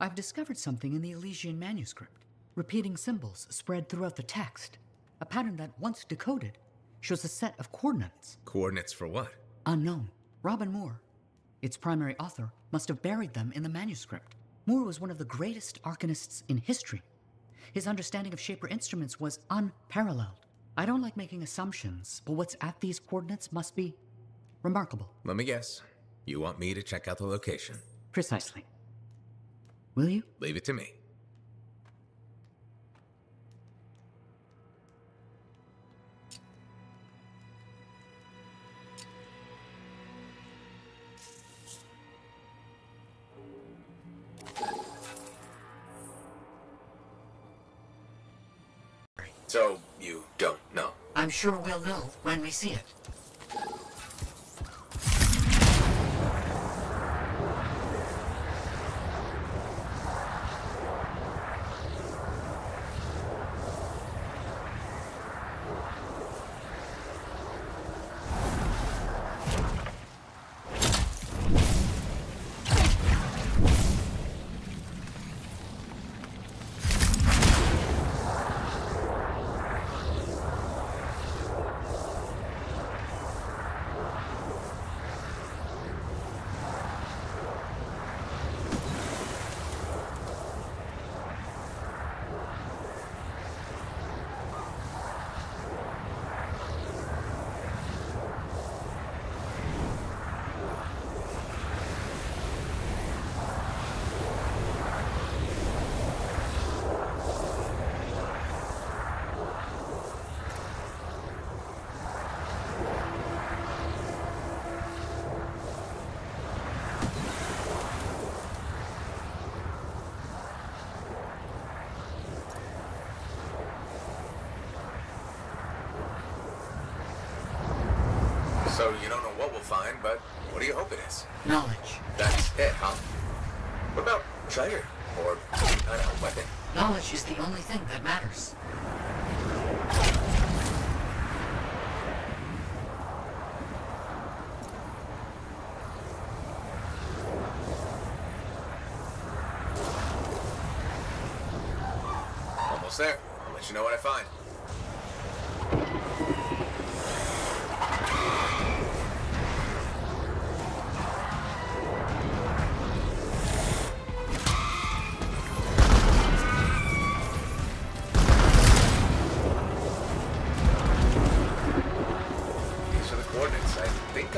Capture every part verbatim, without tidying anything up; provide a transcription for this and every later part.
I've discovered something in the Elysian manuscript. Repeating symbols spread throughout the text. A pattern that, once decoded, shows a set of coordinates. Coordinates for what? Unknown. Raban Maur, its primary author, must have buried them in the manuscript. Maur was one of the greatest arcanists in history. His understanding of Shaper instruments was unparalleled. I don't like making assumptions, but what's at these coordinates must be remarkable. Let me guess. You want me to check out the location? Precisely. Will you? Leave it to me. So, you don't know? I'm sure we'll know when we see it. So you don't know what we'll find, but what do you hope it is? Knowledge. That's it, huh? What about Strider? Or, I don't know, weapon? Knowledge is the only thing that matters. Almost there. I'll let you know what I find.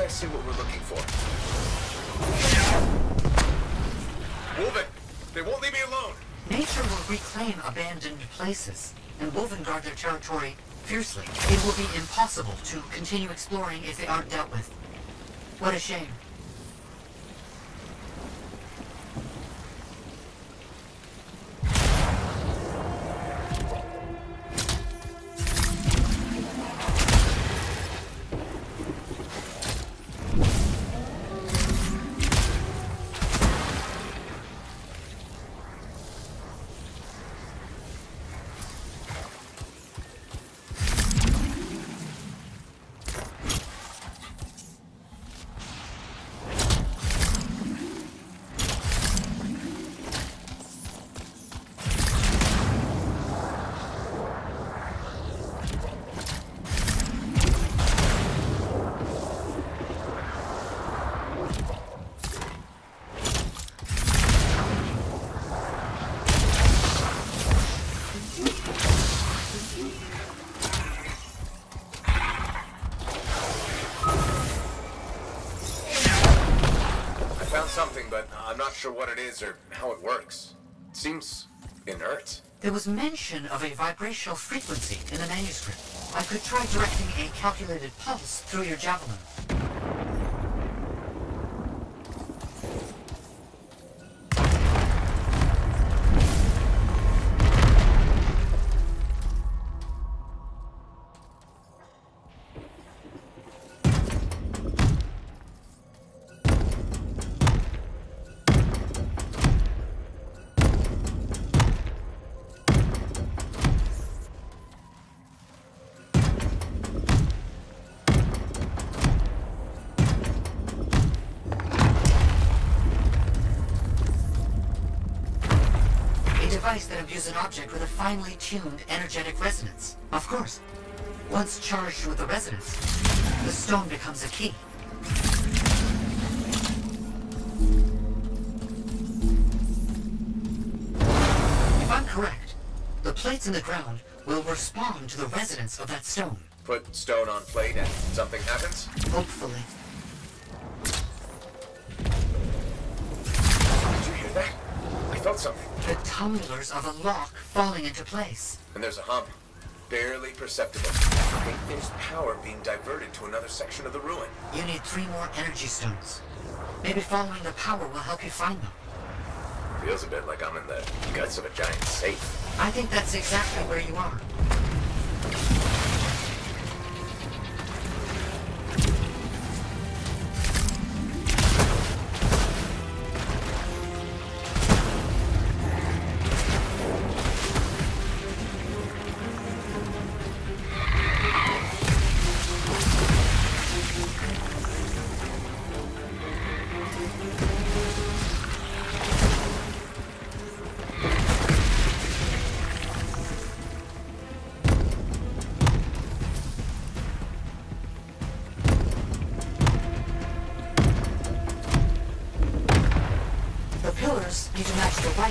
See what we're looking for. Wolven! They won't leave me alone! Nature will reclaim abandoned places, and Wolven guard their territory fiercely. It will be impossible to continue exploring if they aren't dealt with. What a shame. Something, but I'm not sure what it is or how it works. It seems inert. There was mention of a vibrational frequency in the manuscript. I could try directing a calculated pulse through your javelin. device that imbues an object with a finely tuned energetic resonance. Of course. Once charged with the resonance, the stone becomes a key. If I'm correct, the plates in the ground will respond to the resonance of that stone. Put stone on plate and something happens? Hopefully. Did you hear that? I felt something. The tumblers of a lock falling into place. And there's a hump. Barely perceptible. Wait, there's power being diverted to another section of the ruin. You need three more energy stones. Maybe following the power will help you find them. Feels a bit like I'm in the guts of a giant safe. I think that's exactly where you are.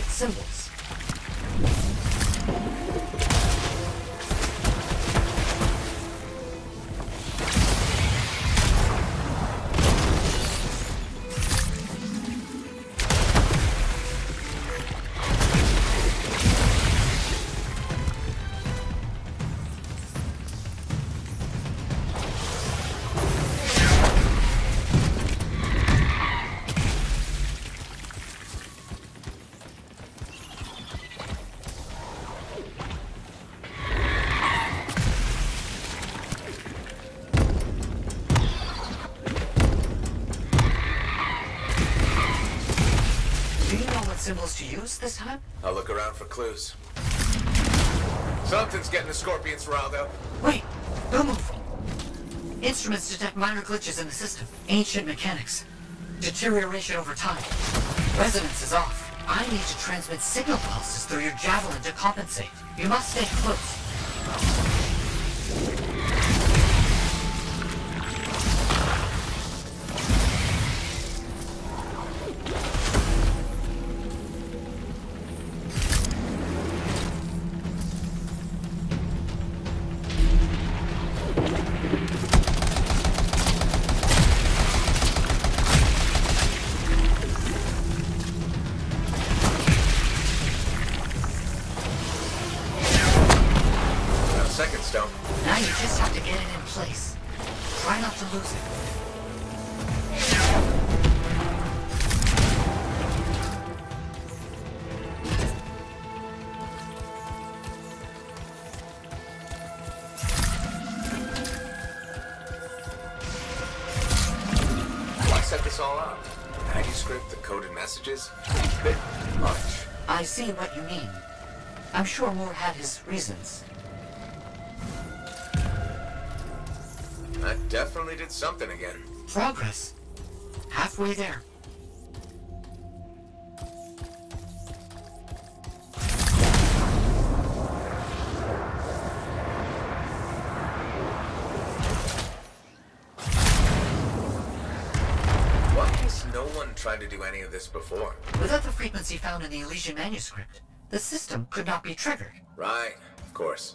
Symbols. Symbols to use this time? I'll look around for clues. Something's getting the Scorpions riled up. Wait, don't move. Instruments detect minor glitches in the system. Ancient mechanics. Deterioration over time. Resonance is off. I need to transmit signal pulses through your javelin to compensate. You must stay close. See what you mean. I'm sure Moore had his reasons. I definitely did something again. Progress. Halfway there. Tried to do any of this before. Without the frequency found in the Elysian manuscript, the system could not be triggered. Right, of course.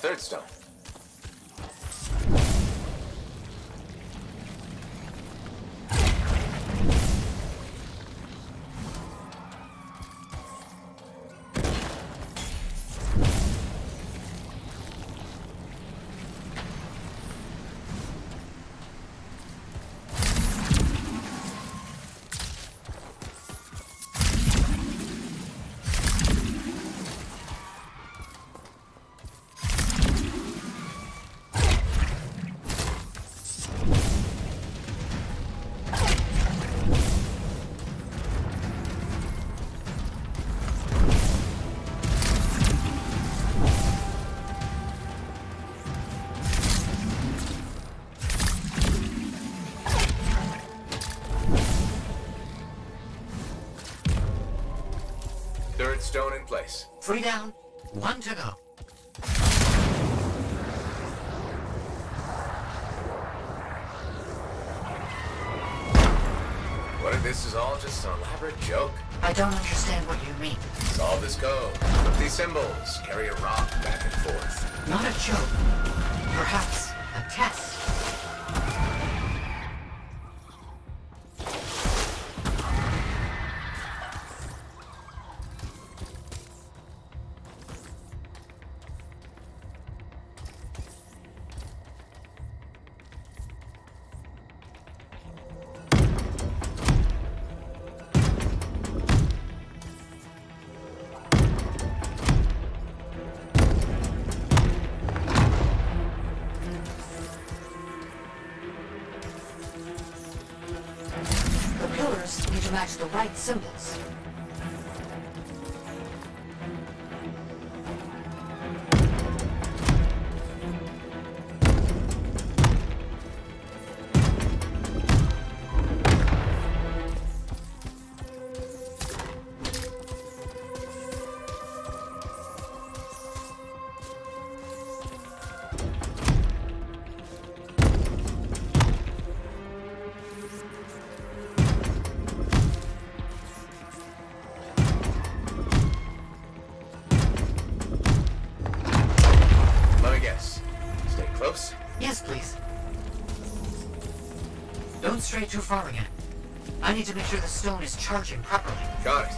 third stone. Stone in place. Three down, one to go. What if this is all just an elaborate joke? I don't understand what you mean. Solve this code. Flip these symbols. Carry a rock back and forth. Not a joke. Perhaps a test. The right symbols. Straight too far again. I need to make sure the stone is charging properly. Got it.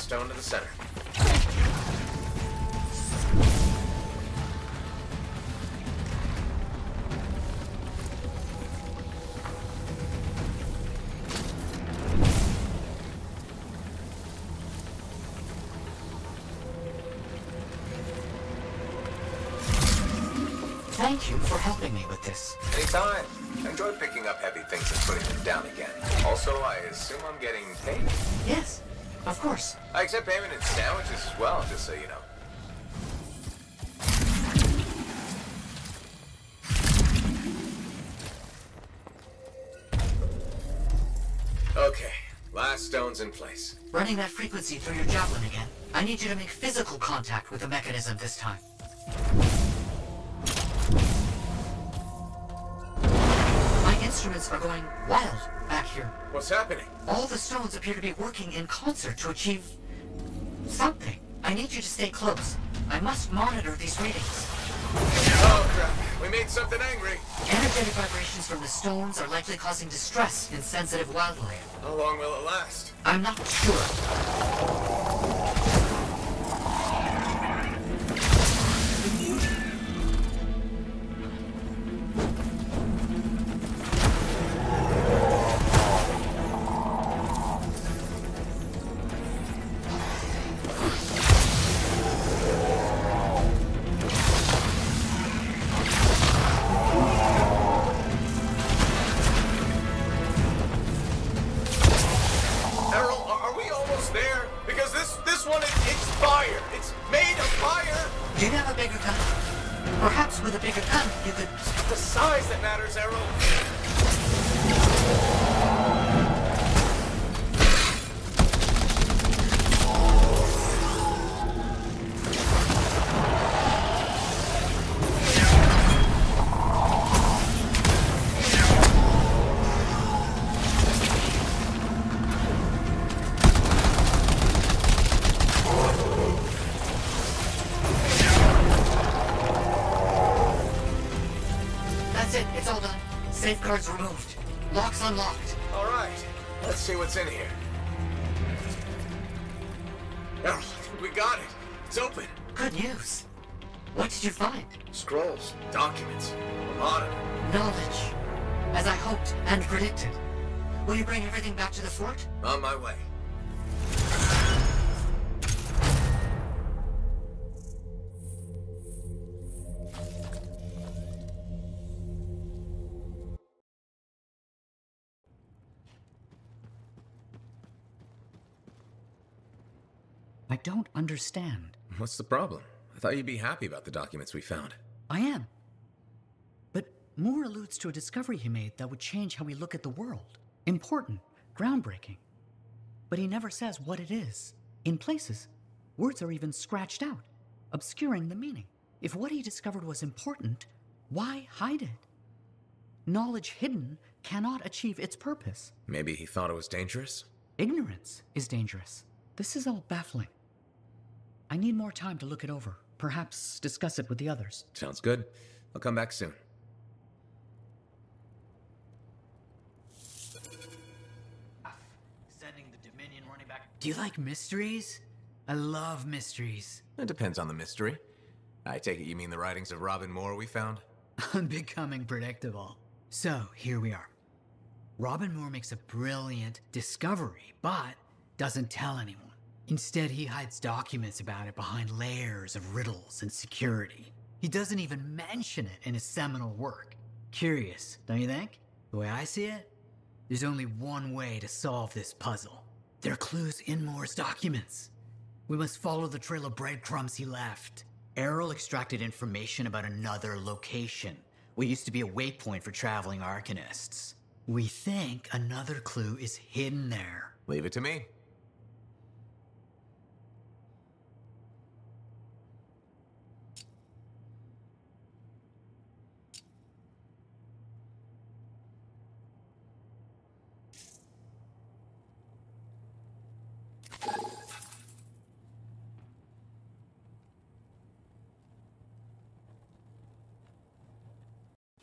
Stone to the center. Thank you for helping me with this. Anytime. Enjoy picking up heavy things and putting them down again. Also, I assume I'm getting paid? Yes. Of course. I accept payment in sandwiches as well, just so you know. Okay, last stone's in place. Running that frequency through your javelin again. I need you to make physical contact with the mechanism this time. Instruments are going wild back here. What's happening? All the stones appear to be working in concert to achieve something. I need you to stay close. I must monitor these readings. Oh crap, we made something angry. Energetic vibrations from the stones are likely causing distress in sensitive wildland. How long will it last? I'm not sure. bigger gun. Perhaps with a bigger gun, you could... It's the size that matters, Errol. Safeguards removed. Locks unlocked. All right. Let's see what's in here. Errol, we got it. It's open. Good news. What did you find? Scrolls, documents, modern knowledge, as I hoped and predicted. Will you bring everything back to the fort? On my way. I don't understand. What's the problem? I thought you'd be happy about the documents we found. I am. But Maur alludes to a discovery he made that would change how we look at the world. Important, groundbreaking. But he never says what it is. In places, words are even scratched out, obscuring the meaning. If what he discovered was important, why hide it? Knowledge hidden cannot achieve its purpose. Maybe he thought it was dangerous? Ignorance is dangerous. This is all baffling. I need more time to look it over. Perhaps discuss it with the others. Sounds good. I'll come back soon. Sending the Dominion running back. Do you like mysteries? I love mysteries. It depends on the mystery. I take it you mean the writings of Raban Maur we found? I'm becoming predictable. So, here we are. Raban Maur makes a brilliant discovery, but doesn't tell anyone. Instead, he hides documents about it behind layers of riddles and security. He doesn't even mention it in his seminal work. Curious, don't you think? The way I see it, there's only one way to solve this puzzle. There are clues in Maur's documents. We must follow the trail of breadcrumbs he left. Errol extracted information about another location, what used to be a waypoint for traveling Arcanists. We think another clue is hidden there. Leave it to me.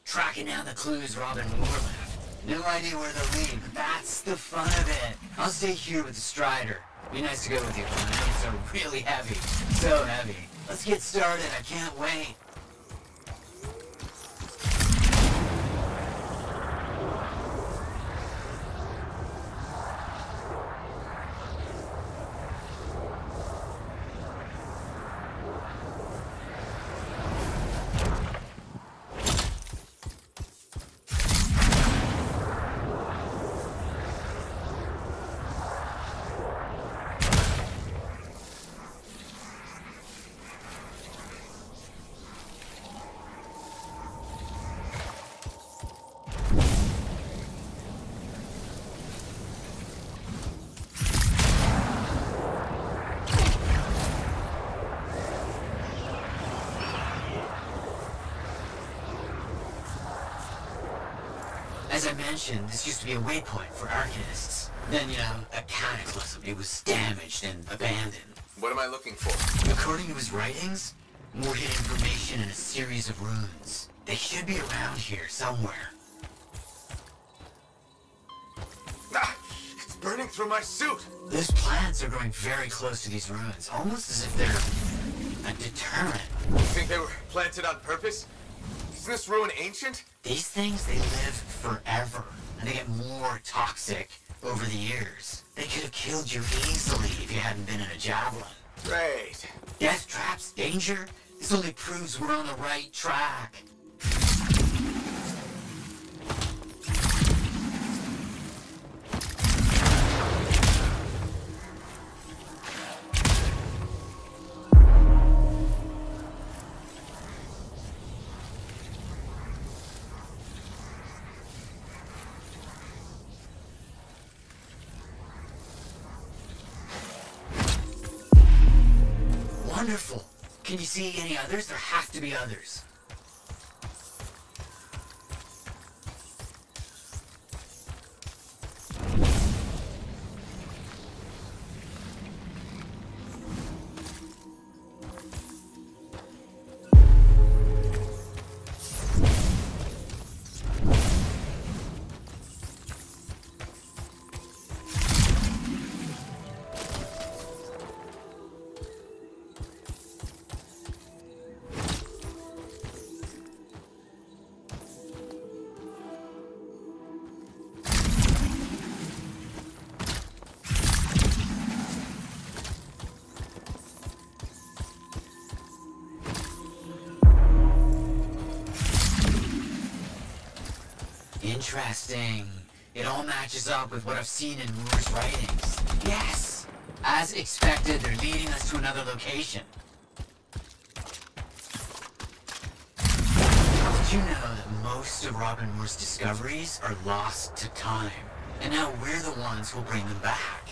Tracking down the clues Raban Maur left. No idea where they'll lead, but that's the fun of it. I'll stay here with the Strider. Be nice to go with you, but my names are really heavy. So heavy. Let's get started, I can't wait. As I mentioned, this used to be a waypoint for Arcanists. Then, you know, a cataclysm. It was damaged and abandoned. What am I looking for? According to his writings, Maur hid information in a series of runes. They should be around here somewhere. Ah, it's burning through my suit! Those plants are growing very close to these ruins, almost as if they're a deterrent. You think they were planted on purpose? Isn't this ruin ancient? These things, they live forever, and they get more toxic over the years. They could have killed you easily if you hadn't been in a javelin. Great. Death traps, danger, this only proves we're on the right track. Wonderful. Can you see any others? There have to be others. Interesting. It all matches up with what I've seen in Moor's writings. Yes! As expected, they're leading us to another location. Did you know that most of Raban Maur's discoveries are lost to time? And now we're the ones who'll bring them back.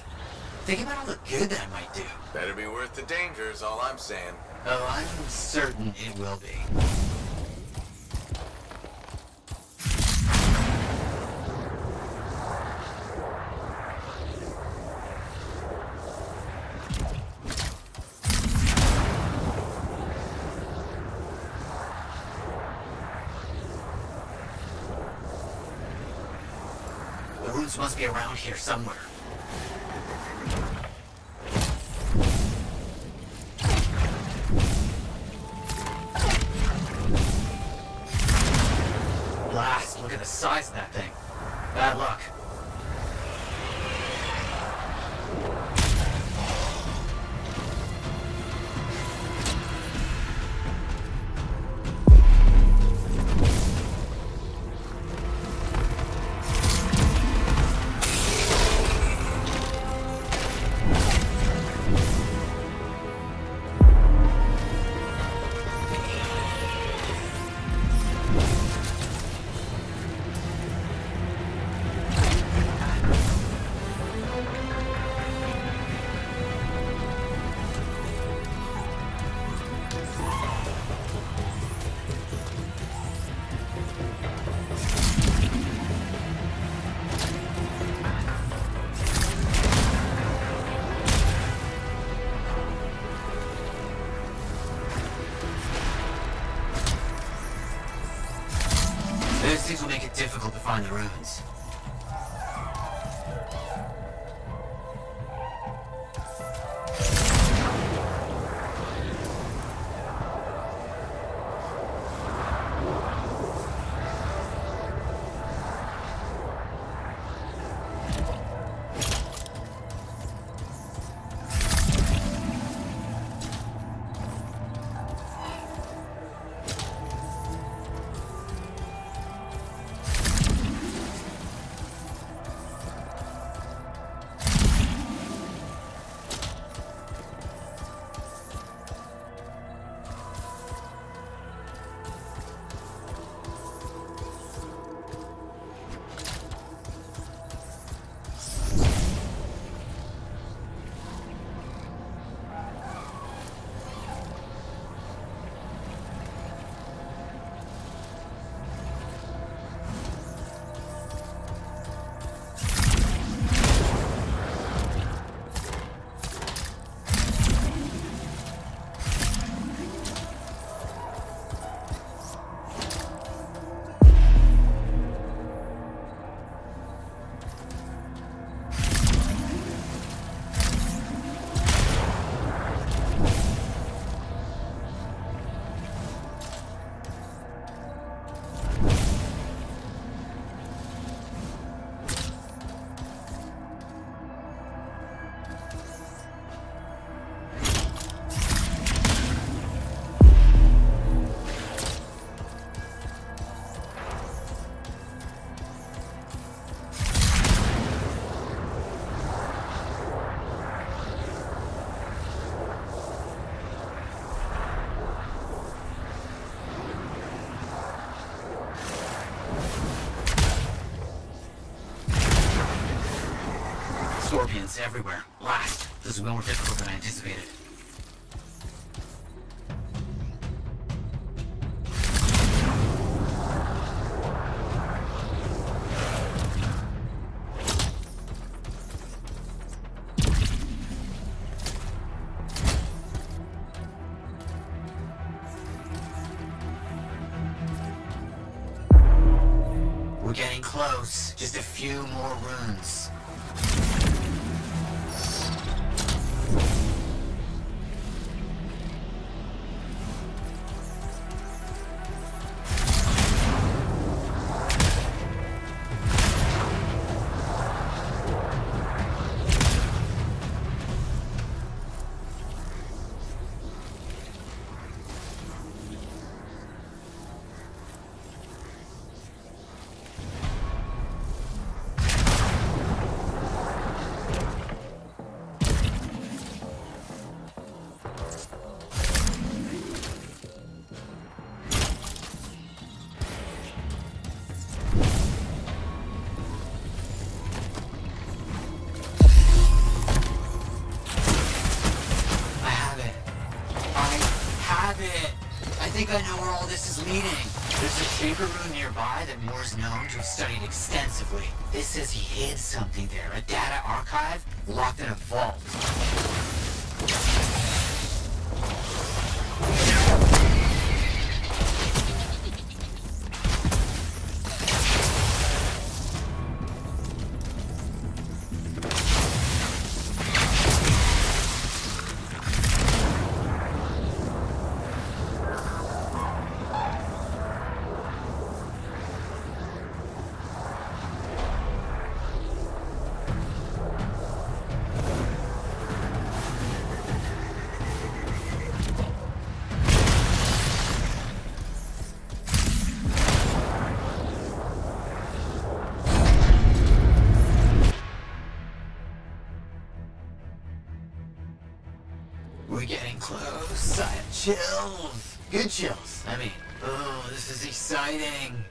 Think about all the good that might do. Better be worth the danger is all I'm saying. Oh, I'm certain it will be. Must be around here somewhere. Blast, look at the size of that thing. Bad luck. Difficult to find the ruins. Everywhere. Last. This is way more difficult than I anticipated. close. Just a few more runes. I know where all this is leading. There's a Shaper rune nearby that Maur's known to have studied extensively. This says he hid something there, a data archive locked in a vault. Chills! Good chills. I mean, oh, this is exciting.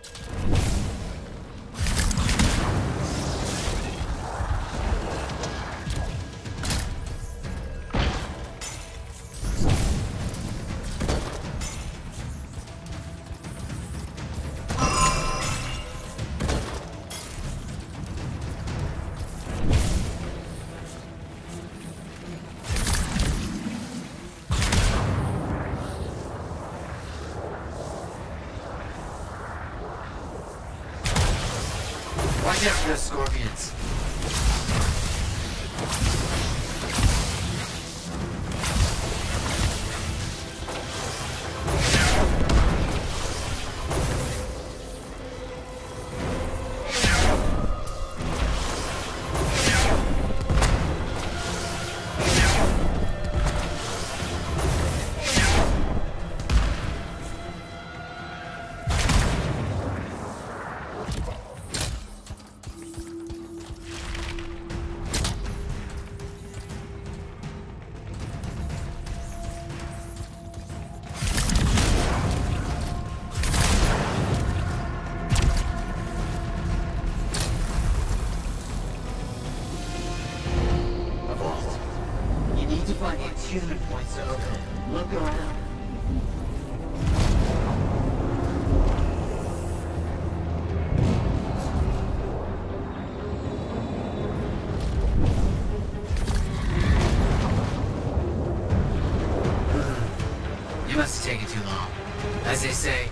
As they say,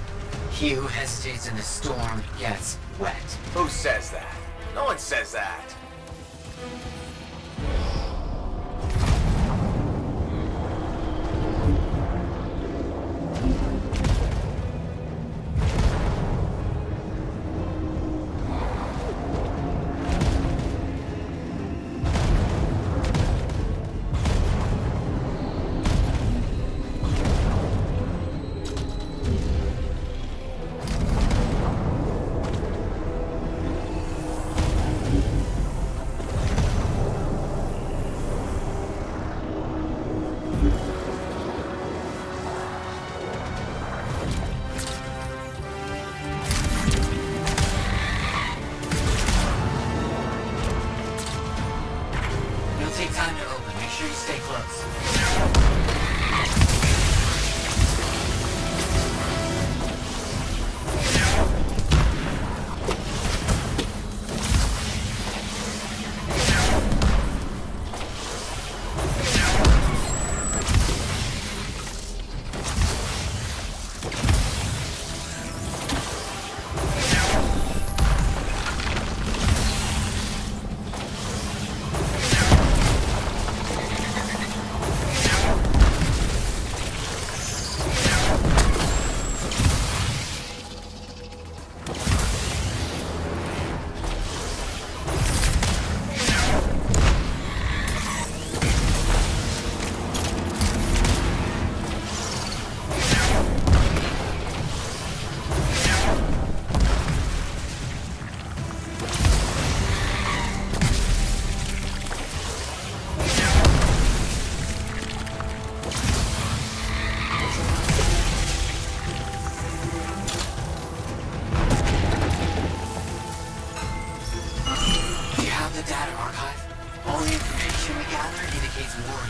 he who hesitates in the storm gets wet. Who says that? No one says that.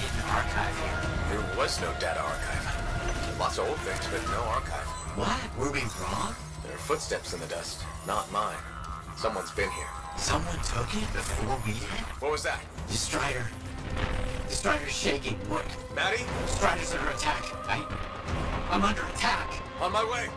in the archive here? There was no data archive. Lots of old things, but no archive. What? We're being wrong? There are footsteps in the dust, not mine. Someone's been here. Someone took it before we did? What was that? The Strider. The Strider's shaking. Look. Maddie? The Strider's under attack. I... I'm under attack. On my way.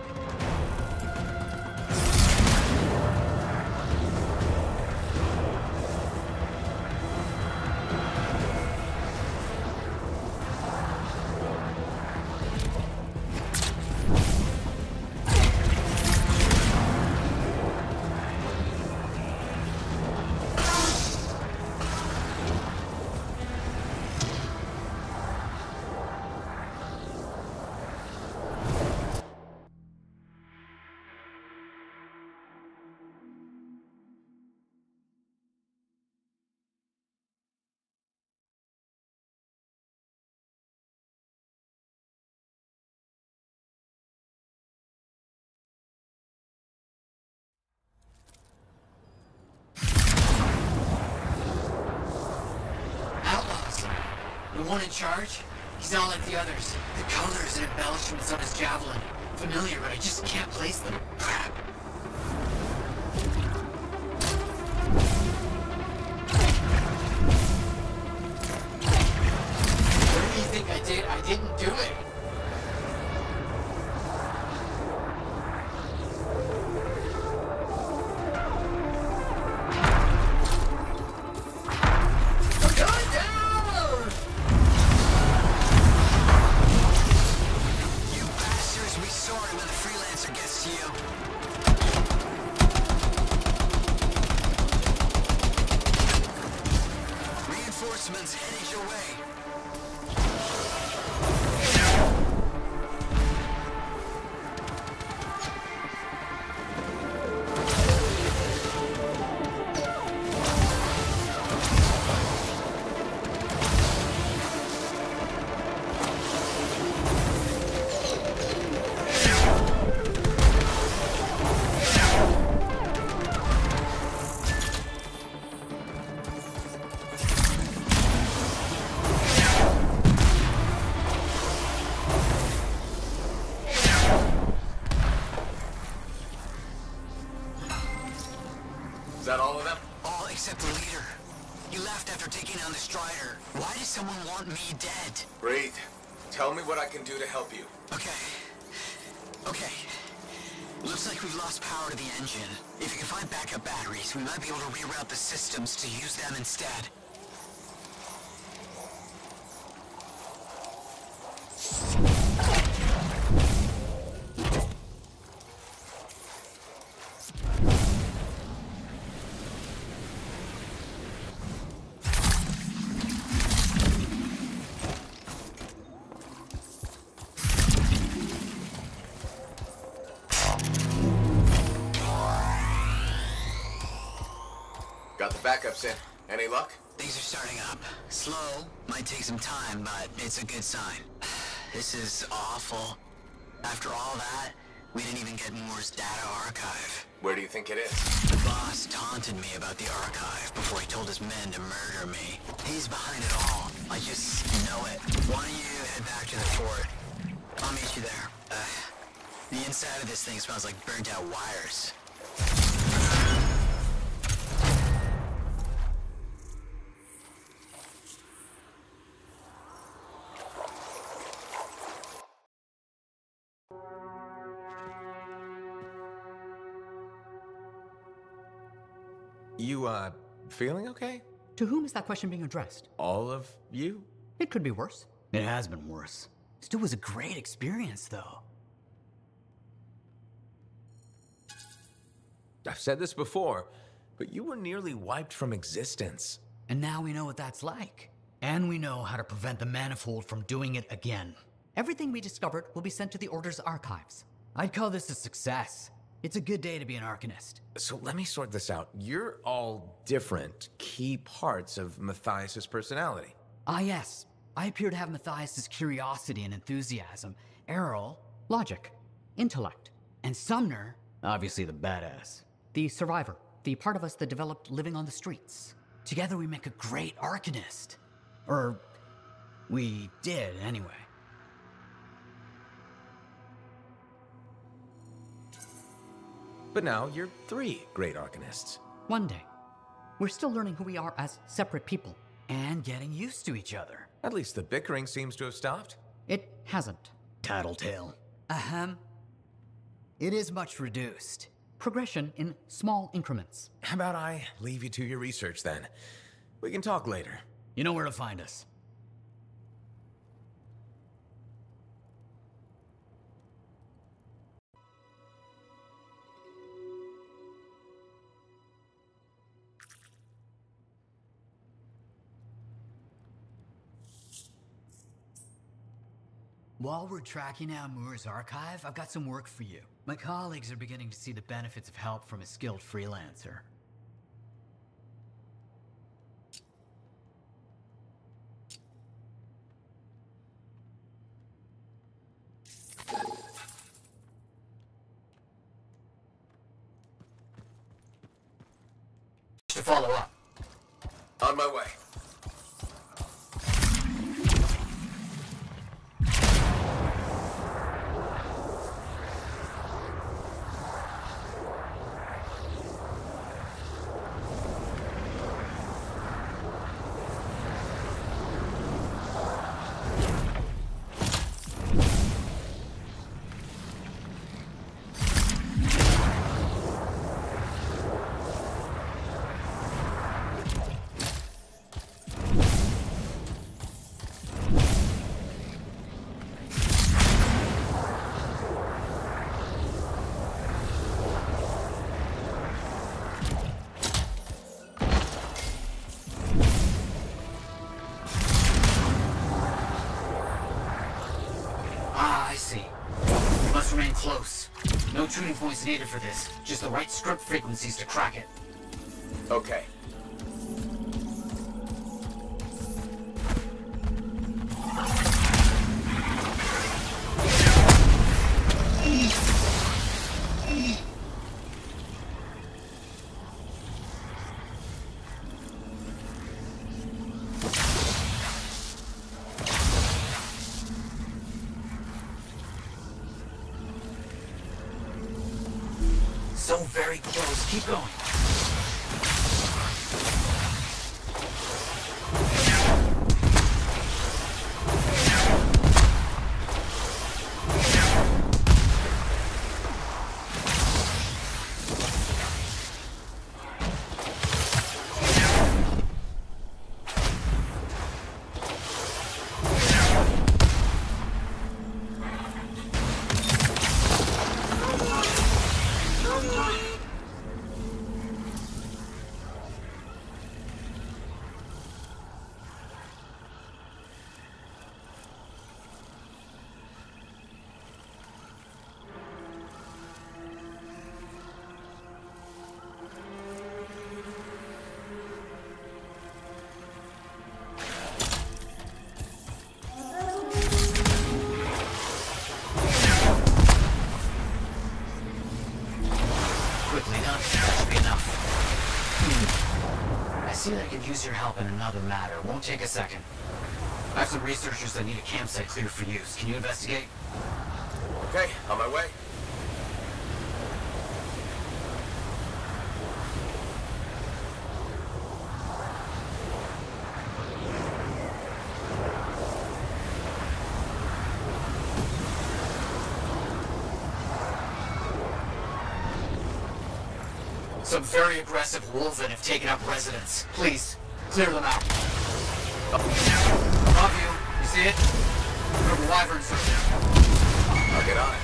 One in charge? He's not like the others. The colors and embellishments on his javelin. Familiar, but I just can't place them. Crap. What do you think I did? I didn't do it. We might be able to reroute the systems to use them instead. Backups in. Any luck? Things are starting up. Slow, might take some time, but it's a good sign. This is awful. After all that, we didn't even get Maur's data archive. Where do you think it is? The boss taunted me about the archive before he told his men to murder me. He's behind it all. I just know it. Why don't you head back to the fort? I'll meet you there. Uh, the inside of this thing smells like burnt out wires. You, uh, feeling okay? To whom is that question being addressed? All of you? It could be worse. It has been worse. Still was a great experience, though. I've said this before, but you were nearly wiped from existence. And now we know what that's like. And we know how to prevent the Manifold from doing it again. Everything we discovered will be sent to the Order's archives. I'd call this a success. It's a good day to be an Arcanist. So let me sort this out. You're all different key parts of Matthias' personality. Ah, yes. I appear to have Matthias' curiosity and enthusiasm. Errol, logic, intellect. And Sumner, obviously the badass. The survivor, the part of us that developed living on the streets. Together we make a great Arcanist. Or We did, anyway. But now you're three great Arcanists. One day. We're still learning who we are as separate people. And getting used to each other. At least the bickering seems to have stopped. It hasn't. Tattletale. Ahem. It is much reduced. Progression in small increments. How about I leave you to your research, then? We can talk later. You know where to find us. While we're tracking down Maur's archive, I've got some work for you. My colleagues are beginning to see the benefits of help from a skilled freelancer. To follow up. On my way. Tuning points needed for this, just the right script frequencies to crack it. Okay. Use your help in another matter. Won't take a second. I have some researchers that need a campsite cleared for use. Can you investigate? Okay, on my way. Some very aggressive Wolven have taken up residence. Please, clear them out. Above you. You see it? Remember wyverns are there. I'll get on it.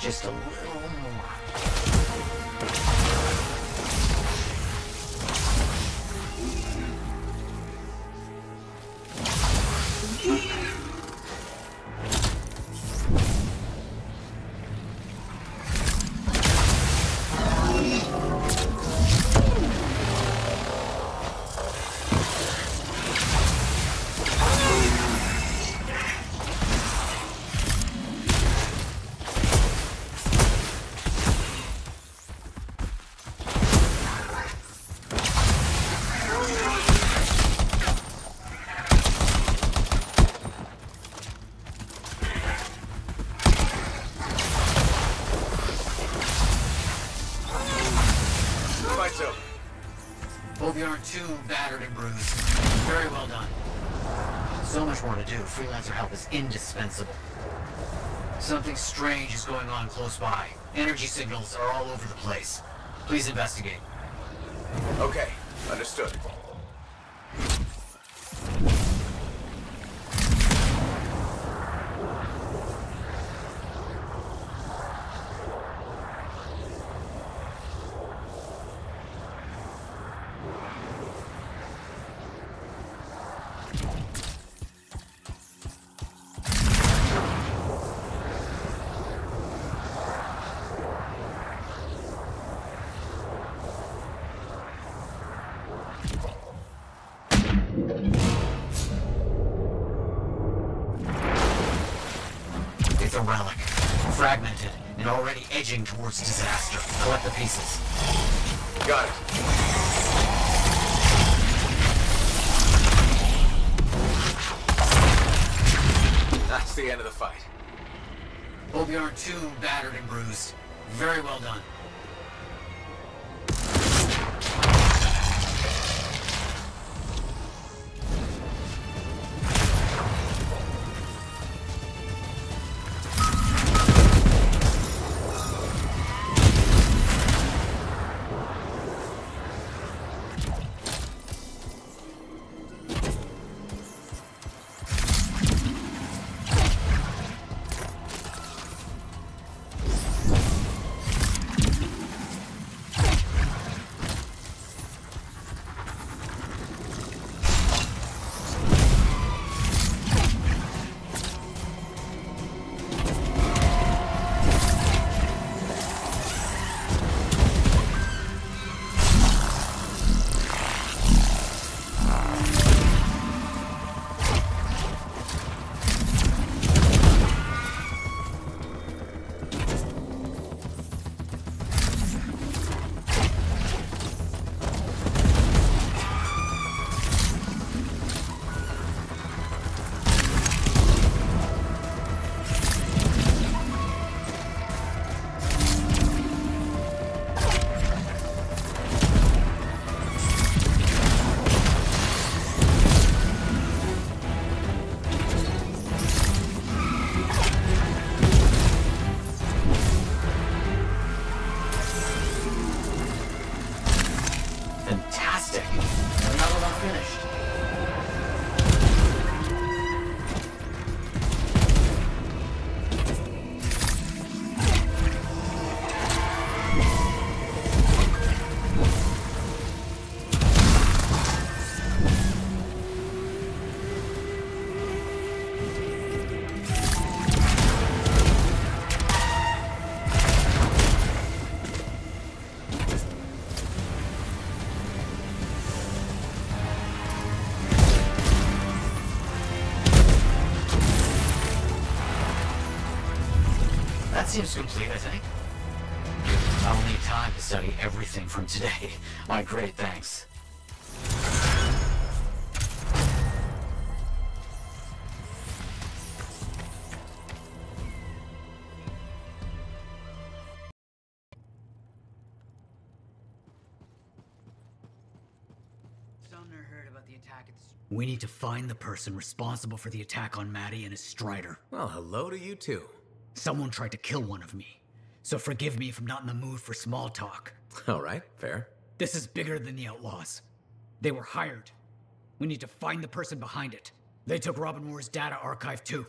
Just a little more. myself. Both you are too battered and bruised. Very well done. So much more to do. Freelancer help is indispensable. Something strange is going on close by. Energy signals are all over the place. Please investigate. Okay, understood. Towards disaster. Collect the pieces. Got it. That's the end of the fight. Both you are too battered and bruised. Very well done. Seems complete, I think. I'll need time to study everything from today. My great thanks. Sumner heard about the attack at the... We need to find the person responsible for the attack on Matty and his Strider. Well, hello to you too. Someone tried to kill one of me, so forgive me if I'm not in the mood for small talk. All right, fair. This is bigger than the Outlaws. They were hired. We need to find the person behind it. They took Raban Maur's data archive too.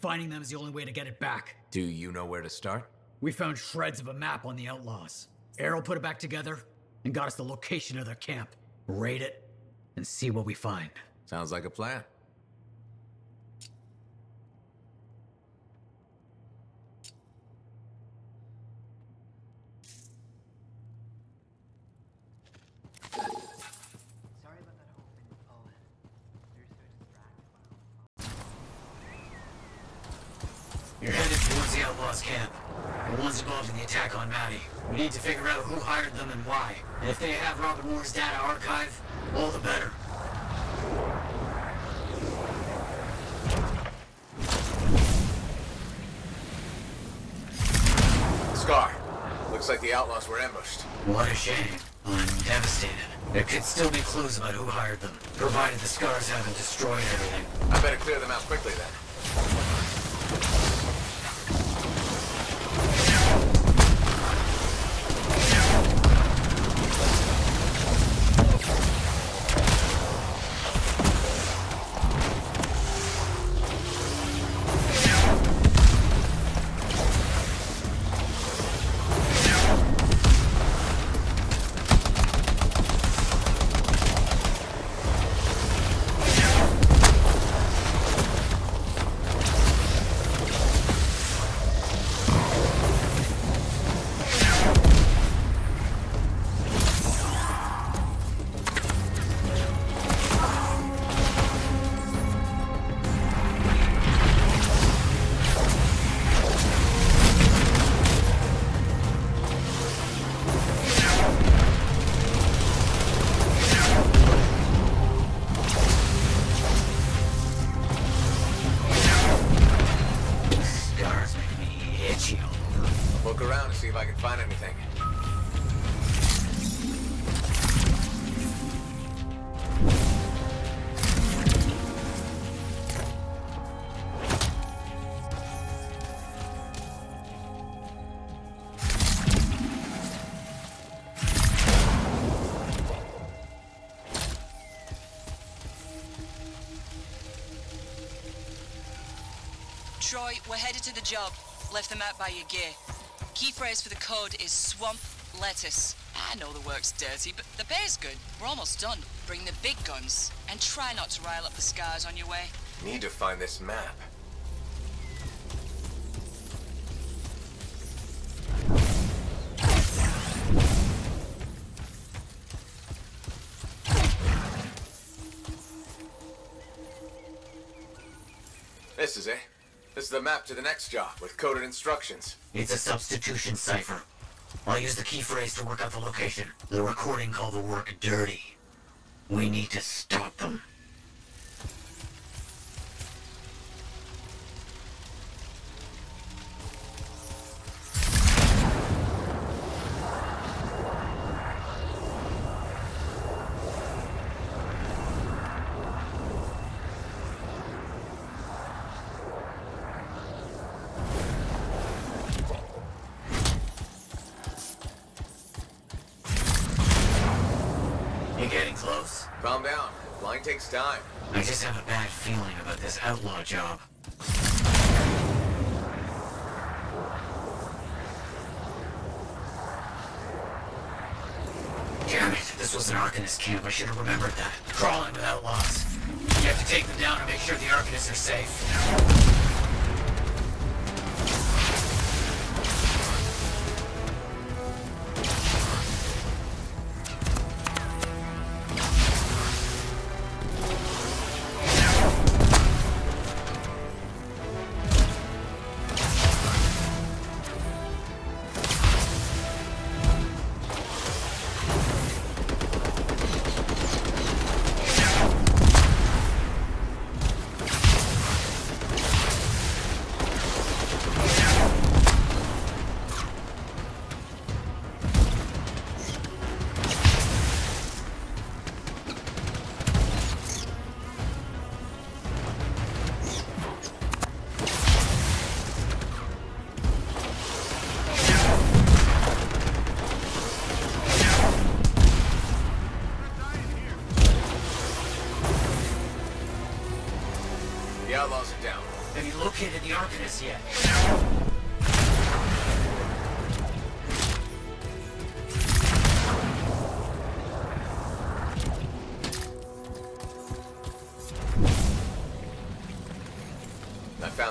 Finding them is the only way to get it back. Do you know where to start? We found shreds of a map on the Outlaws. Errol put it back together and got us the location of their camp. Raid it and see what we find. Sounds like a plan. You're headed towards the Outlaws' camp. The ones involved in the attack on Matty. We need to figure out who hired them and why. And if they have Raban Maur's data archive, all the better. Scar, Looks like the outlaws were ambushed. What a shame. I'm devastated. There could still be clues about who hired them, provided the scars haven't destroyed everything. I better clear them out quickly then. Troy, we're headed to the job. Left the map by your gear. Key phrase for the code is swamp lettuce. I know the work's dirty, but the pay's good. We're almost done. Bring the big guns, and try not to rile up the scars on your way. Need to find this map. This is it. This is the map to the next job, with coded instructions. It's a substitution cipher. I'll use the key phrase to work out the location. The recording called the work dirty. We need to stop them. Calm down. Flying takes time. I just have a bad feeling about this outlaw job. Damn it. This was an Arcanist camp. I should have remembered that. Crawling with outlaws. You have to take them down and make sure the Arcanists are safe.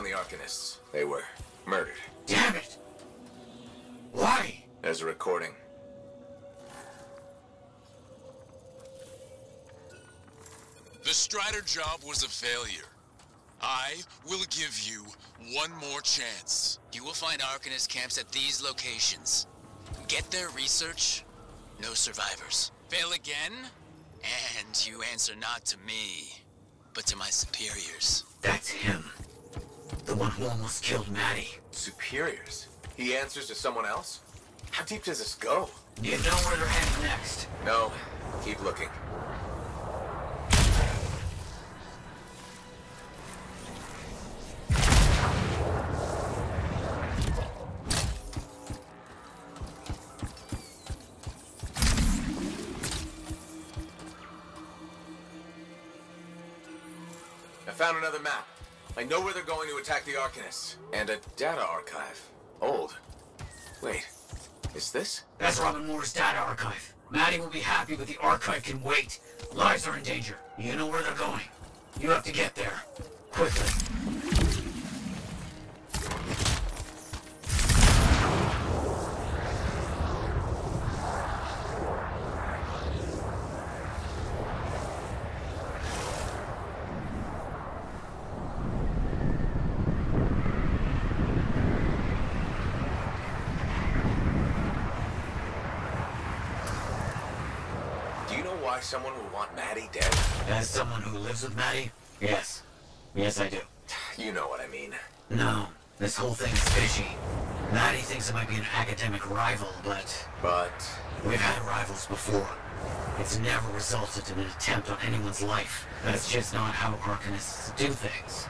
The Arcanists. They were murdered. Damn it! Why? There's a recording. The Strider job was a failure. I will give you one more chance. You will find Arcanist camps at these locations. Get their research, no survivors. Fail again, and you answer not to me, but to my superiors. That's him. The one who almost killed Maddie. Superiors? He answers to someone else? How deep does this go? You know where they're headed next. No. Keep looking. Found another map. I know where they're going to attack the Arcanists. And a data archive. Old. Wait, is this? That's Raban Maur's data archive. Maddie will be happy, but the archive can wait. Lives are in danger. You know where they're going. You have to get there. Quickly. Someone would want Maddie dead? As someone who lives with Maddie? Yes. Yes, I do. You know what I mean. No. This whole thing is fishy. Maddie thinks it might be an academic rival, but... But? We've had rivals before. It's never resulted in an attempt on anyone's life. That's just not how Arcanists do things.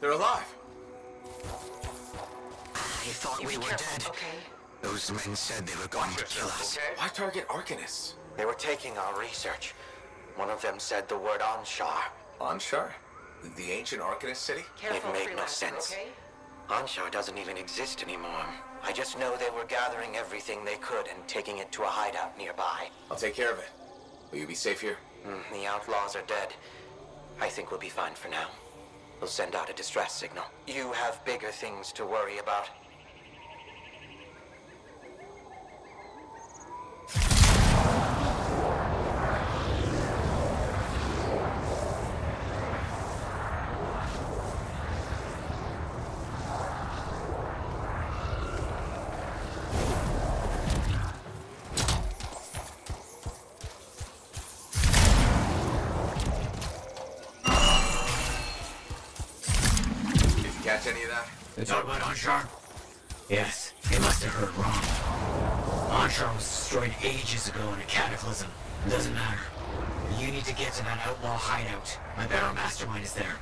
They're alive! They thought we were dead. Okay. Those men said they were going to kill us. Okay. Why target Arcanists? They were taking our research. One of them said the word Anshar. Anshar? The ancient Arcanist city? Careful, it made no sense. Okay? Anshar doesn't even exist anymore. I just know they were gathering everything they could and taking it to a hideout nearby. I'll take care of it. Will you be safe here? Mm, the outlaws are dead. I think we'll be fine for now. We'll send out a distress signal. You have bigger things to worry about. catch any of that? It's all about Anshar? Yes, you must have heard wrong. Anshar was destroyed ages ago in a cataclysm. It doesn't matter. You need to get to that outlaw hideout. My barrel mastermind is there.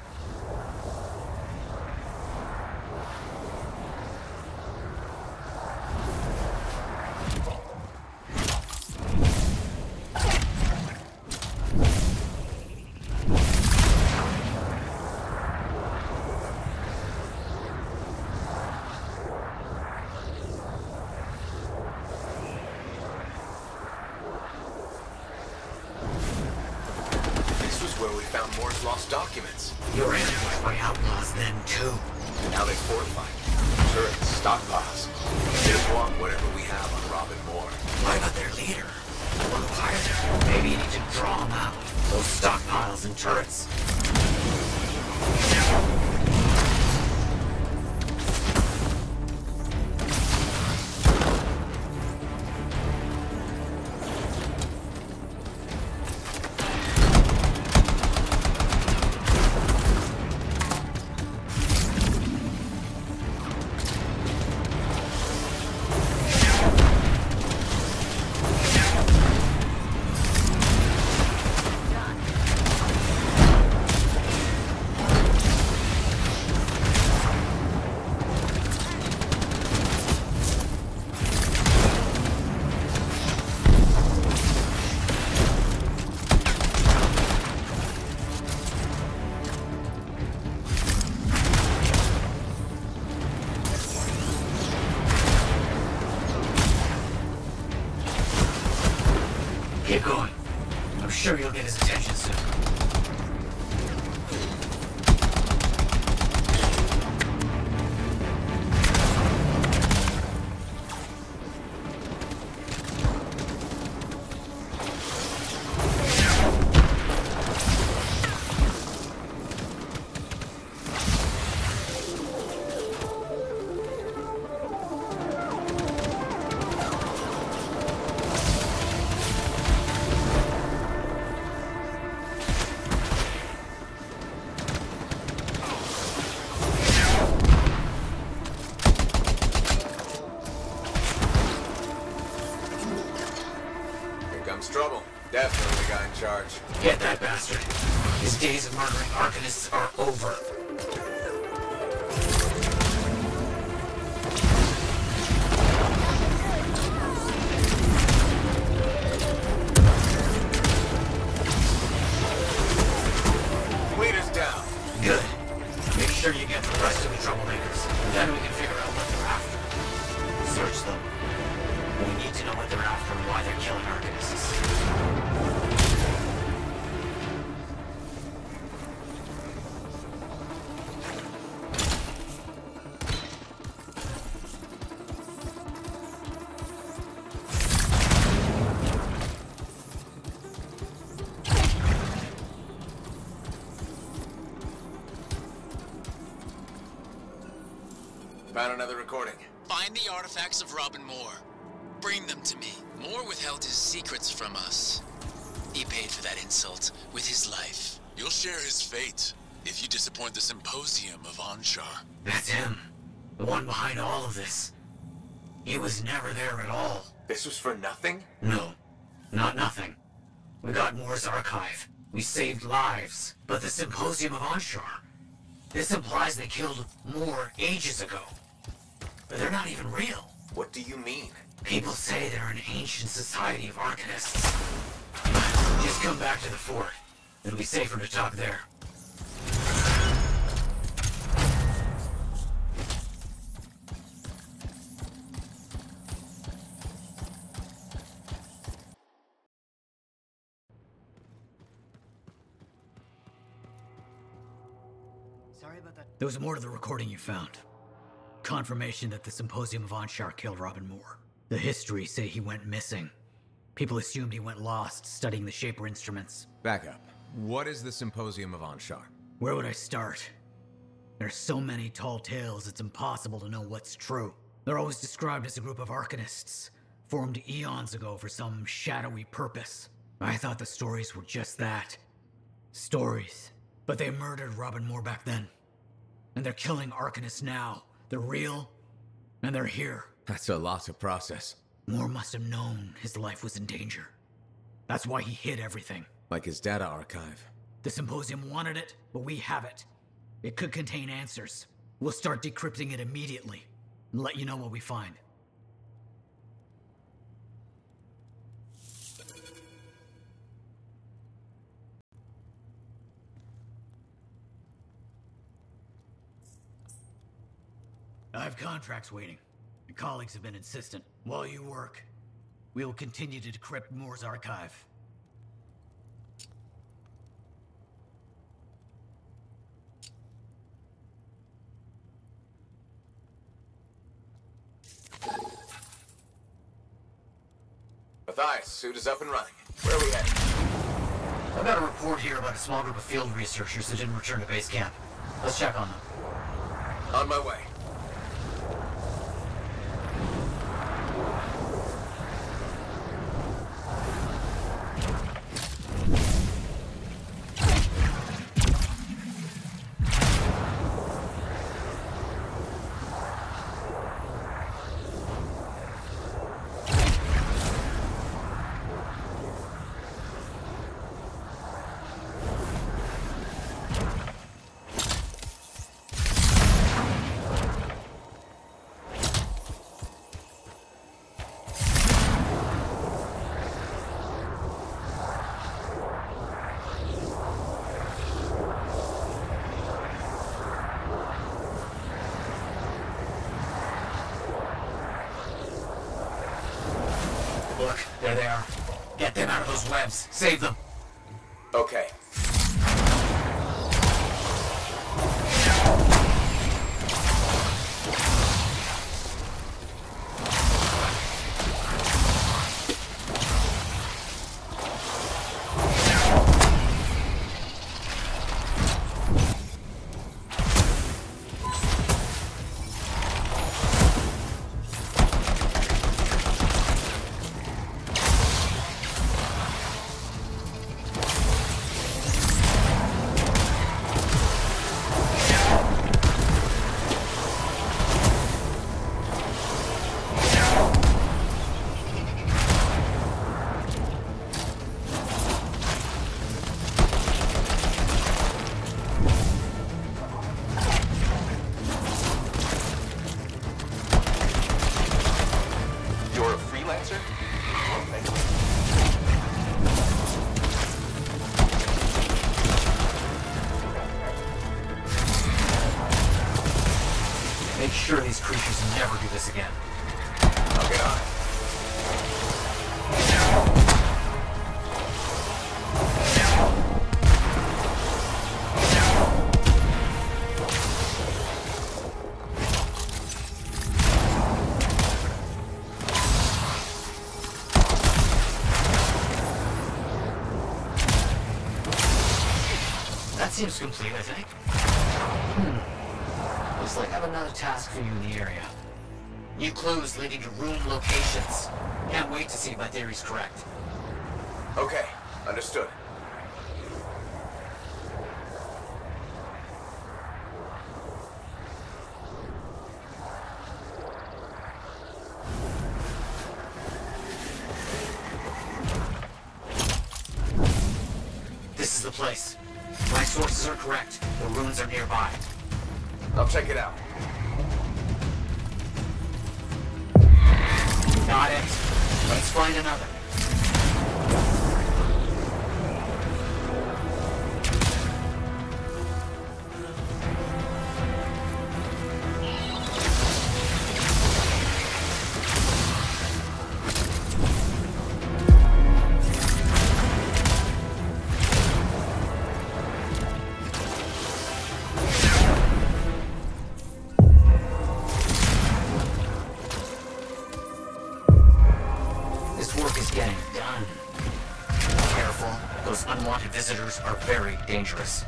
Sure, you'll get his attention soon. Another recording. Find the artifacts of Raban Maur. Bring them to me. Maur withheld his secrets from us. He paid for that insult with his life. You'll share his fate if you disappoint the Symposium of Anshar. That's him. The one behind all of this. He was never there at all. This was for nothing? No. Not nothing. We got Maur's archive. We saved lives. But the Symposium of Anshar. This implies they killed Maur ages ago. But they're not even real. What do you mean? People say they're an ancient society of Arcanists. Just come back to the fort. It'll be safer to talk there. Sorry about that. There was more to the recording you found. Confirmation that the Symposium of Anshar killed Raban Maur. The histories say he went missing. People assumed he went lost studying the Shaper instruments. Back up. What is the Symposium of Anshar? Where would I start? There's so many tall tales, it's impossible to know what's true. They're always described as a group of Arcanists, formed eons ago for some shadowy purpose. I thought the stories were just that. Stories. But they murdered Raban Maur back then. And they're killing Arcanists now. They're real, and they're here. That's a lot to process. Moore must have known his life was in danger. That's why he hid everything. Like his data archive. The Symposium wanted it, but we have it. It could contain answers. We'll start decrypting it immediately, and let you know what we find. I have contracts waiting, and colleagues have been insistent. While you work, we will continue to decrypt Moore's archive. Matthias, suit is up and running. Where are we at? I've got a report here about a small group of field researchers that didn't return to base camp. Let's check on them. On my way. There they are. Get them out of those webs. Save them. Okay. Sure, these creatures never do this again. I'll get on it. That seems complete, I think. Hmm. Looks like I have another task for you in the area. New clues leading to room locations. Can't wait to see if my theory's correct. Okay, understood. This is the place. My sources are correct. The ruins are nearby. I'll check it out. Got it. Let's find another. Visitors are very dangerous.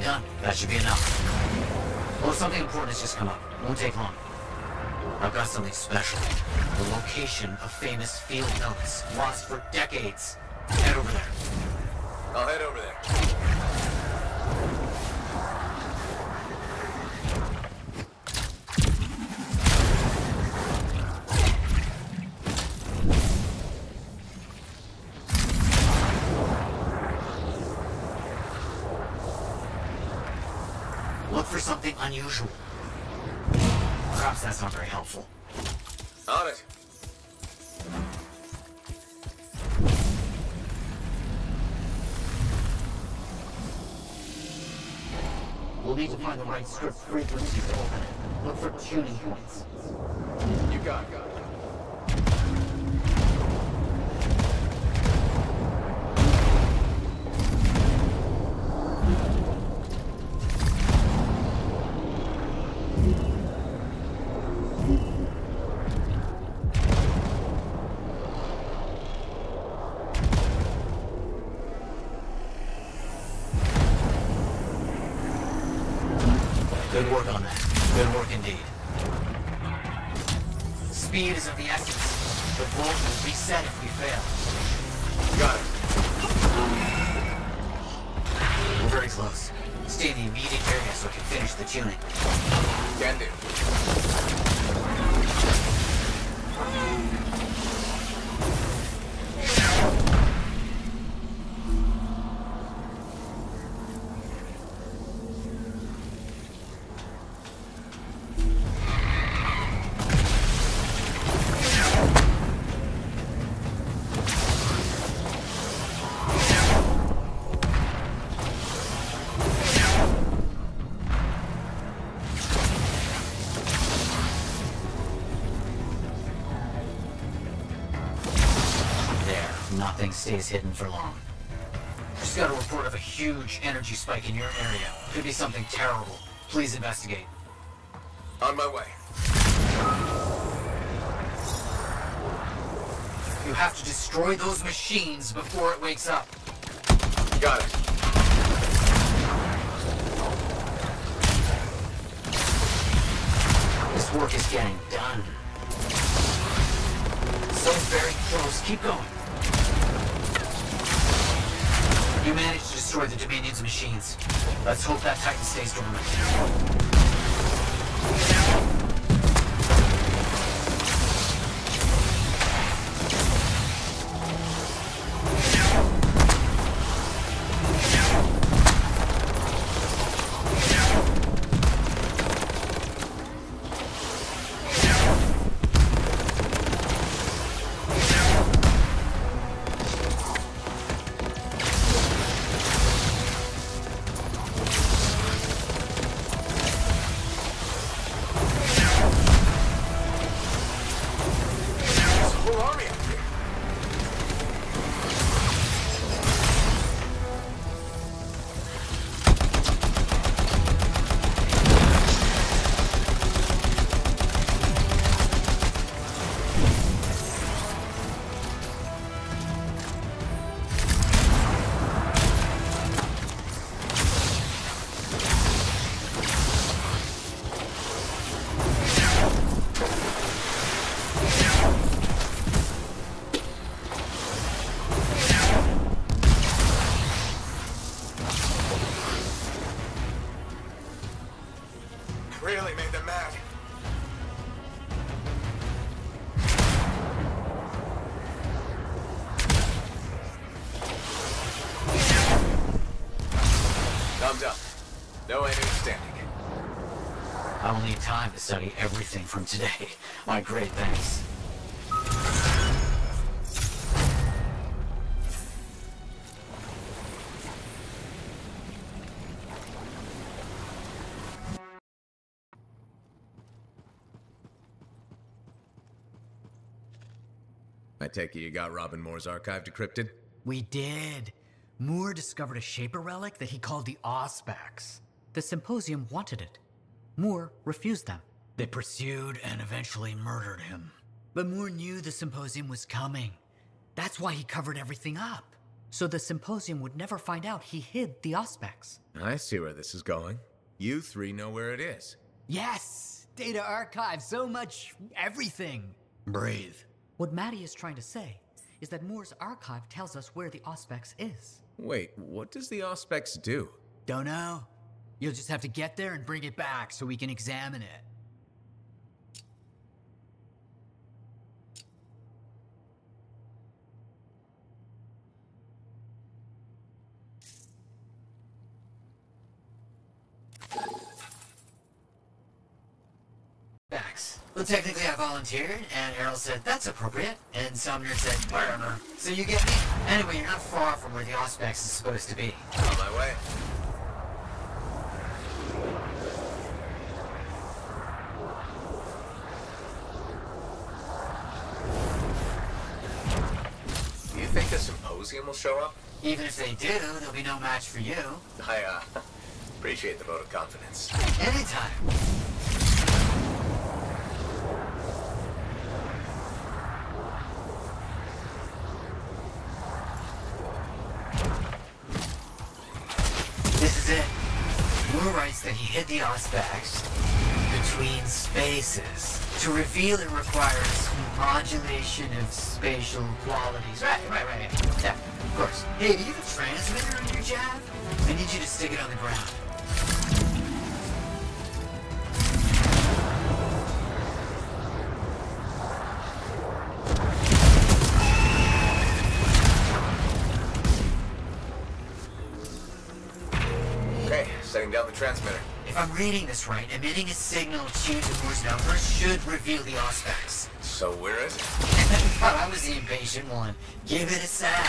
nearly done. That should be enough. Well, something important has just come up. Won't take long. I've got something special. The location of famous field notes, lost for decades. Head over there. I'll head over there. Something unusual. Perhaps that's not very helpful. On it. We'll need to find the right script frequency to open it. Look for tuning points. You got it. Got it. Stays hidden for long. Just got a report of a huge energy spike in your area. Could be something terrible. Please investigate. On my way. You have to destroy those machines before it wakes up. Got it. This work is getting done. So very close. Keep going. You managed to destroy the Dominion's machines. Let's hope that Titan stays dormant. Study everything from today. My great thanks. I take it you got Raban Maur's archive decrypted? We did. Maur discovered a Shaper relic that he called the Auspex. The Symposium wanted it. Maur refused them. They pursued and eventually murdered him. But Maur knew the Symposium was coming. That's why he covered everything up. so the Symposium would never find out he hid the Auspex. I see where this is going. You three know where it is. Yes! Data archive, so much everything! Breathe. What Matty is trying to say is that Maur's archive tells us where the Auspex is. Wait, what does the Auspex do? Don't know. You'll just have to get there and bring it back so we can examine it. Well, technically I volunteered, and Errol said, that's appropriate, and Sumner said, whatever. So you get me? Anyway, you're not far from where the Auspex is supposed to be. On my way. Do you think the Symposium will show up? Even if they do, there'll be no match for you. I, uh, appreciate the vote of confidence. Anytime. That he hid the Auspex between spaces. To reveal it requires modulation of spatial qualities. Right, right, right. Yeah, of course. Hey, do you have a transmitter on your jab? I need you to stick it on the ground. Transmitter. If I'm reading this right, emitting a signal tuned to Maur's numbers should reveal the Auspex. So where is it? I was the impatient one. Give it a sec.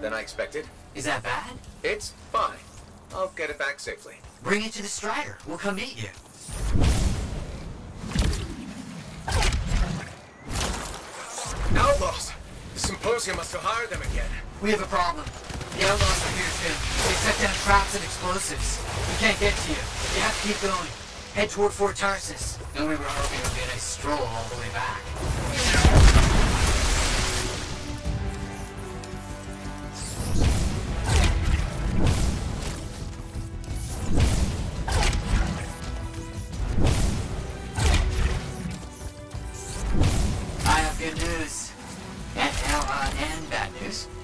Than I expected. Is that bad? It's fine. I'll get it back safely. Bring it to the Strider. We'll come meet you. No, boss. The Symposium must have hired them again. We have a problem. The outlaws are here too. They set down traps and explosives. We can't get to you. You have to keep going. Head toward Fort Tarsis. Then we were hoping to get a stroll all the way back.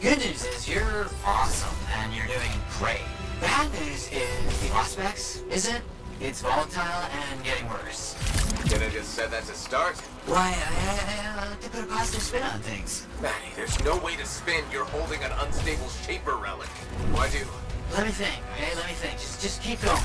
Good news is you're awesome and you're doing great. Bad news is the Auspex isn't. It's volatile and getting worse. Could have just said that to start. Why, I, I, I like to put a positive spin on things. Manny, there's no way to spin. You're holding an unstable Shaper relic. Why do? Let me think, okay? Let me think. Just, just keep going.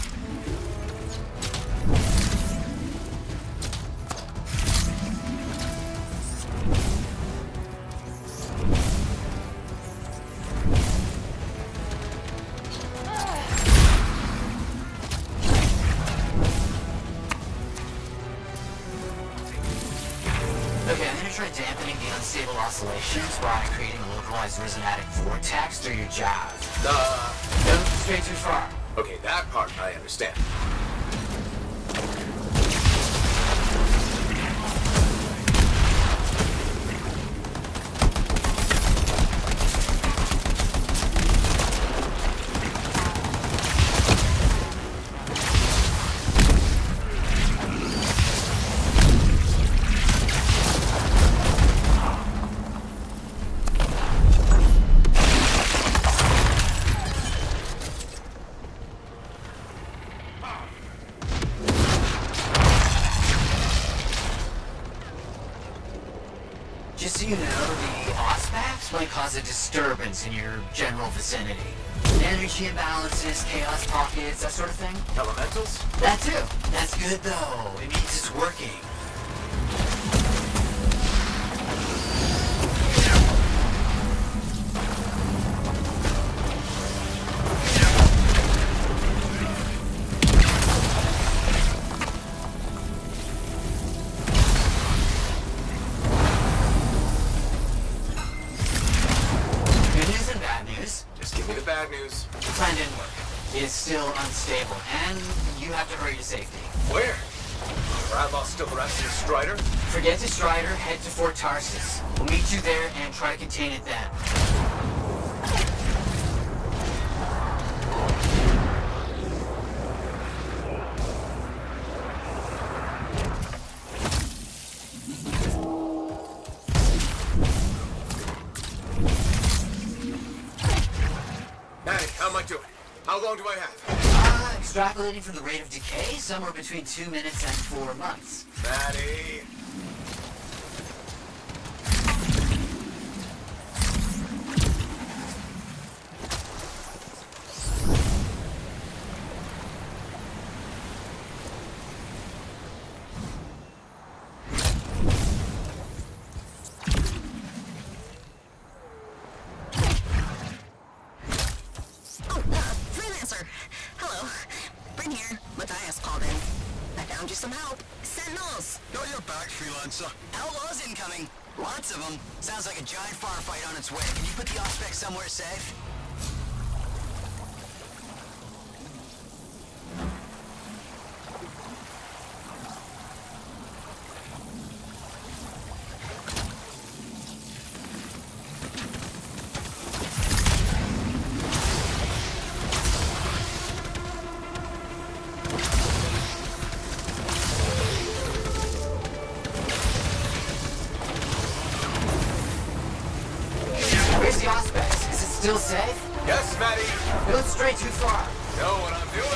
Oscillations by creating a localized resonatic vortex through your job. Uh, Don't stray too far. Okay, that part I understand. Disturbance in your general vicinity. Energy imbalances, chaos pockets, that sort of thing. Elementals? That too. That's good though. It means it's working. It's still unstable, and you have to hurry to safety. Where? Are outlaws still harassing Strider? Forget to Strider, head to Fort Tarsis. We'll meet you there and try to contain it then. Extrapolating from the rate of decay, somewhere between two minutes and four months. Maddie! Still safe? Yes, Maddie. Don't stray too far. Know what I'm doing.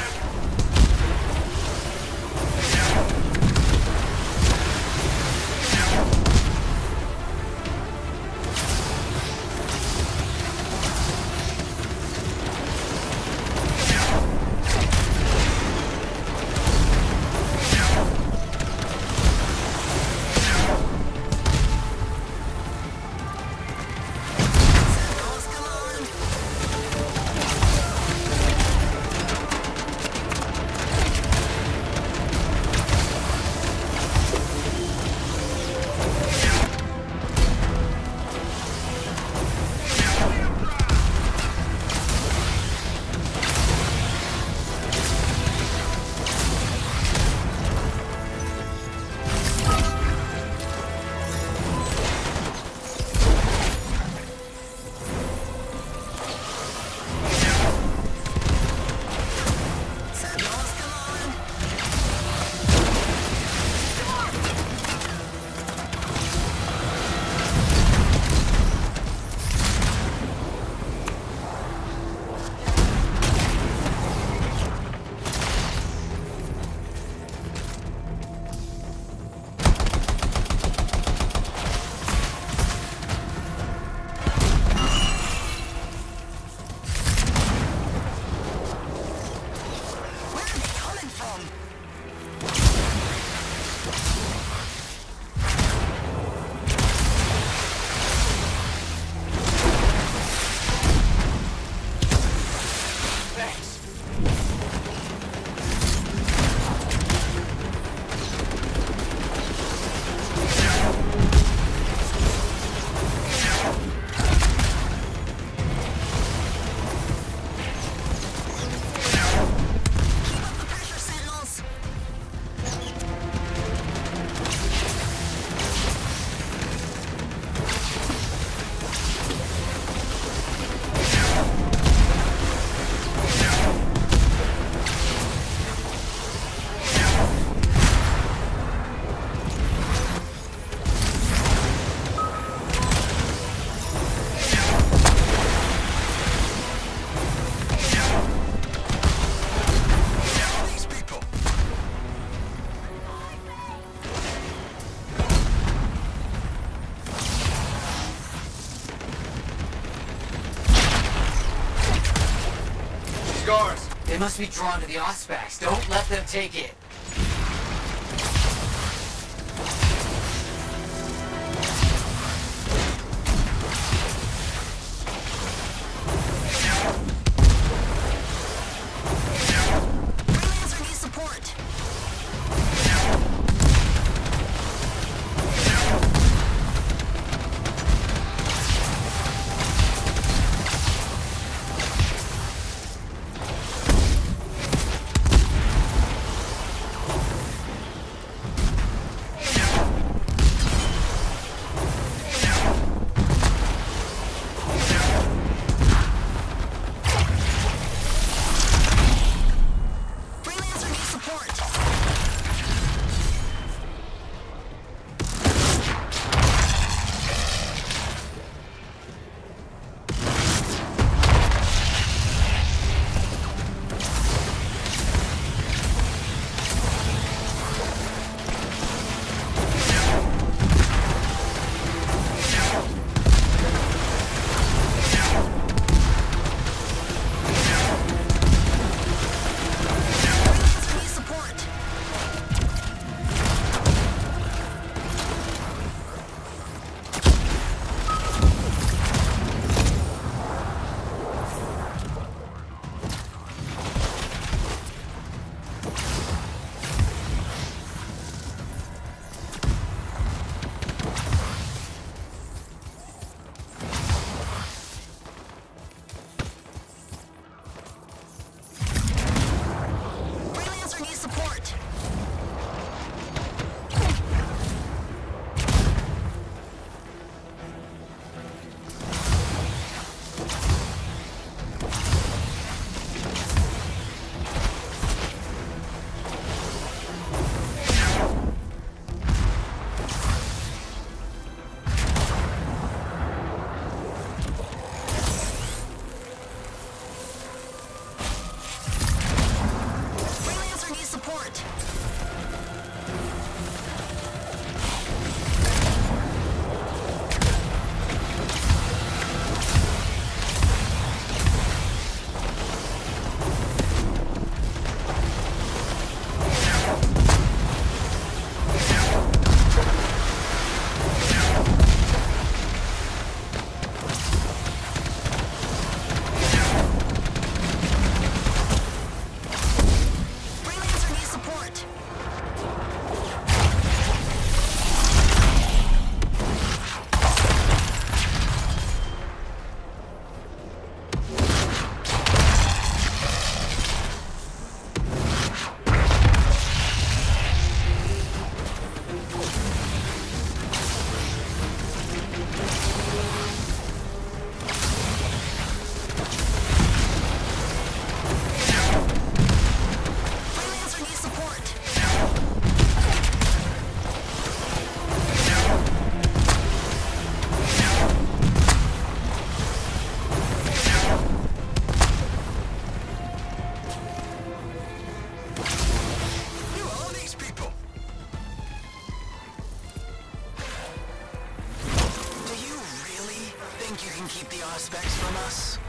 scars. They must be drawn to the Auspex. Don't let them take it.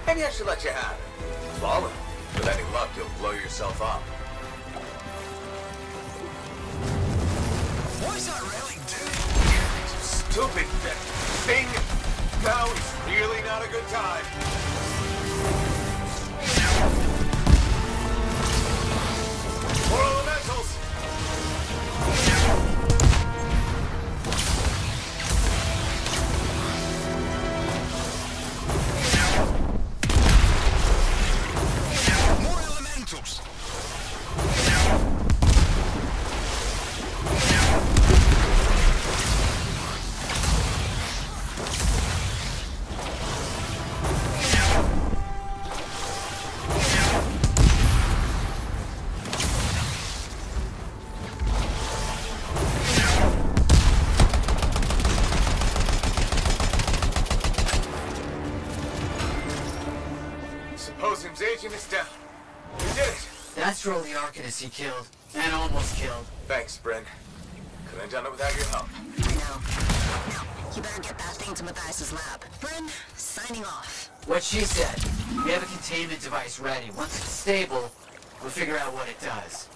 Maybe I should let you have it. Follow. With any luck, you'll blow yourself up. What does that really do? Stupid thing. Now is really not a good time. More elementals! Control the Arcanist he killed, and almost killed. Thanks, Bryn. Couldn't have done it without your help. I know. Now, you better get that thing to Matthias' lab. Bryn, signing off. What she said. We have a containment device ready. Once it's stable, we'll figure out what it does.